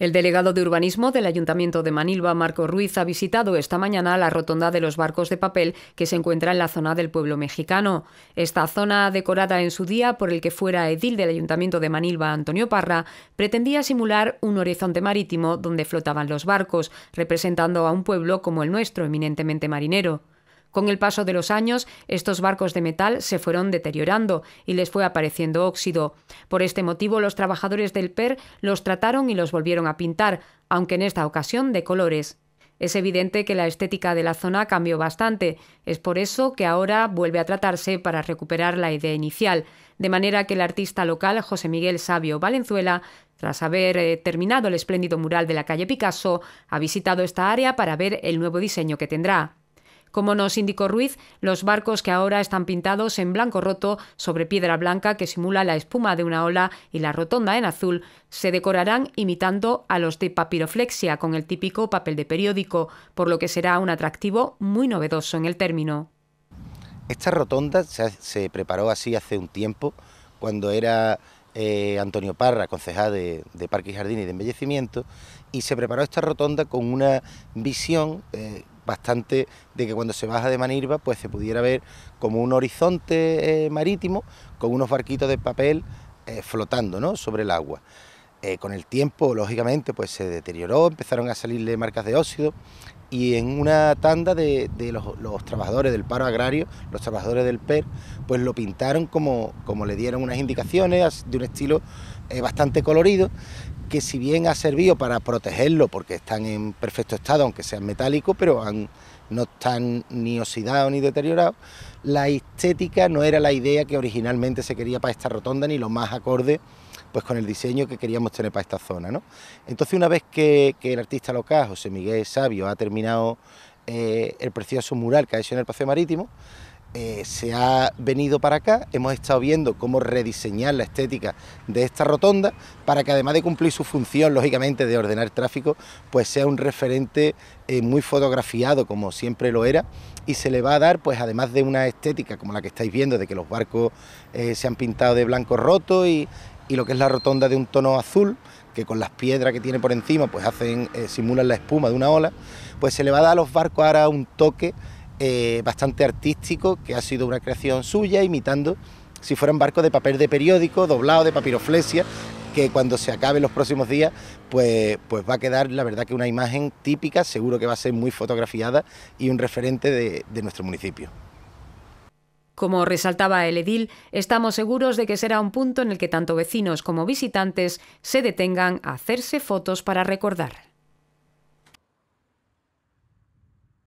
El delegado de Urbanismo del Ayuntamiento de Manilva, Marcos Ruiz, ha visitado esta mañana la rotonda de los barcos de papel que se encuentra en la zona del pueblo mexicano. Esta zona, decorada en su día por el que fuera edil del Ayuntamiento de Manilva, Antonio Parra, pretendía simular un horizonte marítimo donde flotaban los barcos, representando a un pueblo como el nuestro, eminentemente marinero. Con el paso de los años, estos barcos de metal se fueron deteriorando y les fue apareciendo óxido. Por este motivo, los trabajadores del PER los trataron y los volvieron a pintar, aunque en esta ocasión de colores. Es evidente que la estética de la zona cambió bastante, es por eso que ahora vuelve a tratarse para recuperar la idea inicial, de manera que el artista local José Miguel Sabio Valenzuela, tras haber terminado el espléndido mural de la calle Picasso, ha visitado esta área para ver el nuevo diseño que tendrá. Como nos indicó Ruiz, los barcos que ahora están pintados en blanco roto sobre piedra blanca que simula la espuma de una ola y la rotonda en azul se decorarán imitando a los de papiroflexia con el típico papel de periódico, por lo que será un atractivo muy novedoso en el término. Esta rotonda se preparó así hace un tiempo, cuando era Antonio Parra, concejal de Parque y Jardín y de Embellecimiento, y se preparó esta rotonda con una visión bastante de que cuando se baja de Manilva pues se pudiera ver como un horizonte marítimo con unos barquitos de papel flotando, ¿no?, sobre el agua. Con el tiempo, lógicamente, pues se deterioró, empezaron a salirle marcas de óxido y en una tanda de los trabajadores del paro agrario, los trabajadores del PER, pues lo pintaron como le dieron unas indicaciones de un estilo bastante colorido, que si bien ha servido para protegerlo porque están en perfecto estado, aunque sean metálicos, pero no están ni oxidados ni deteriorados. La estética no era la idea que originalmente se quería para esta rotonda, ni lo más acorde pues con el diseño que queríamos tener para esta zona, ¿no? Entonces, una vez que el artista local, José Miguel Sabio, ha terminado el precioso mural que ha hecho en el paseo marítimo, se ha venido para acá, hemos estado viendo cómo rediseñar la estética de esta rotonda para que, además de cumplir su función, lógicamente, de ordenar el tráfico, pues sea un referente muy fotografiado, como siempre lo era, y se le va a dar, pues además de una estética como la que estáis viendo, de que los barcos se han pintado de blanco roto y lo que es la rotonda de un tono azul, que con las piedras que tiene por encima pues simulan la espuma de una ola, pues se le va a dar a los barcos ahora un toque bastante artístico, que ha sido una creación suya, imitando si fueran barcos de papel de periódico, doblado de papiroflexia, que cuando se acabe los próximos días pues va a quedar, la verdad, que una imagen típica, seguro que va a ser muy fotografiada y un referente de nuestro municipio. Como resaltaba el edil, estamos seguros de que será un punto en el que tanto vecinos como visitantes se detengan a hacerse fotos para recordar.